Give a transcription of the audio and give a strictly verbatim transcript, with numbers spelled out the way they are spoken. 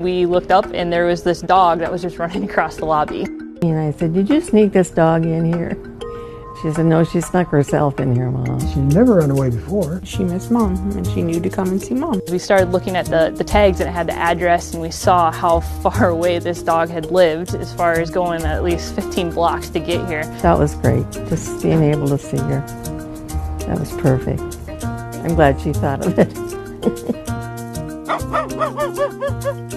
We looked up and there was this dog that was just running across the lobby. And I said, "Did you sneak this dog in here?" She said, "No, she snuck herself in here, Mom. She'd never run away before." She missed Mom, and she knew to come and see Mom. We started looking at the, the tags, and it had the address, and we saw how far away this dog had lived, as far as going at least fifteen blocks to get here. That was great, just being able to see her. That was perfect. I'm glad she thought of it.